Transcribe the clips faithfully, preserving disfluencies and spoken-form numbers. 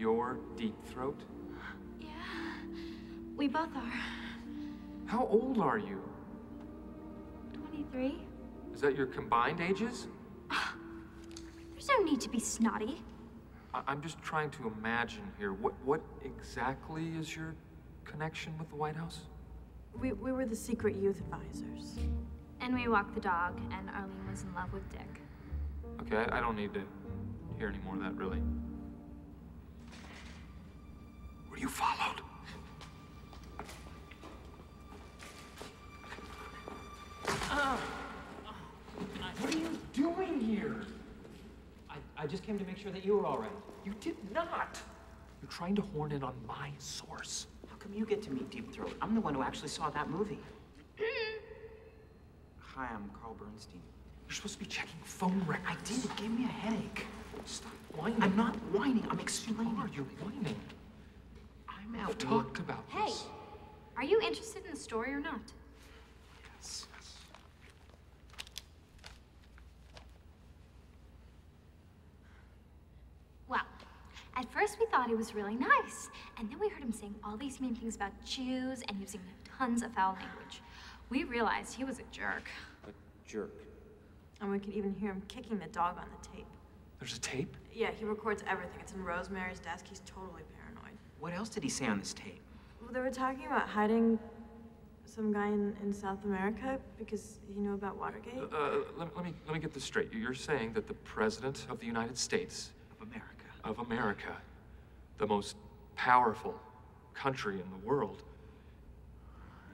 You're Deep Throat? Yeah, we both are. How old are you? twenty-three. Is that your combined ages? There's no need to be snotty. I I'm just trying to imagine here. What, what exactly is your connection with the White House? We, we were the secret youth advisors. And we walked the dog, and Arlene was in love with Dick. Okay, I, I don't need to hear any more of that, really. Were you followed? Uh, oh, what are you doing here? I, I just came to make sure that you were all right. You did not. You're trying to horn in on my source. How come you get to meet Deep Throat? I'm the one who actually saw that movie. Hi, I'm Carl Bernstein. You're supposed to be checking phone records. I did. It gave me a headache. Stop whining. I'm not whining. I'm explaining. You are. You're whining. I'm out. We've talked about hey, this. Hey, are you interested in the story or not? Yes. Well, at first we thought he was really nice, and then we heard him saying all these mean things about Jews and using tons of foul language. We realized he was a jerk. A jerk. And we could even hear him kicking the dog on the tape. There's a tape? Yeah, he records everything. It's in Rosemary's desk. He's totally paranoid. What else did he say on this tape? Well, they were talking about hiding some guy in, in South America because he knew about Watergate. Uh, uh, let, let me let me get this straight. You're saying that the President of the United States of America, of America, the most powerful country in the world,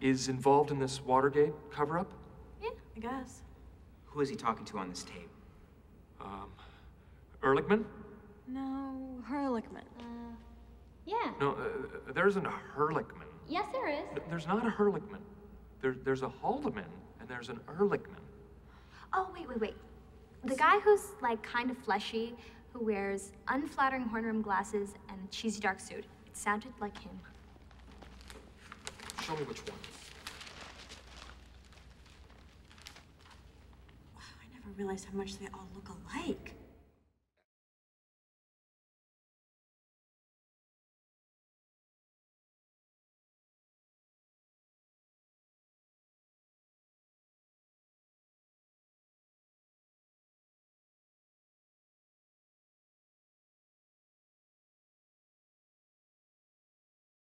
is involved in this Watergate cover-up? Yeah, I guess. Who is he talking to on this tape? Um, Ehrlichman? No, Ehrlichman. Uh, yeah. No, uh, there isn't a Ehrlichman. Yes, there is. There's not a Ehrlichman. There, there's a Haldeman, and there's an Ehrlichman. Oh, wait, wait, wait. The so... guy who's, like, kind of fleshy, who wears unflattering horn rim glasses and a cheesy dark suit. It sounded like him. Show me which one. Wow, I never realized how much they all look alike.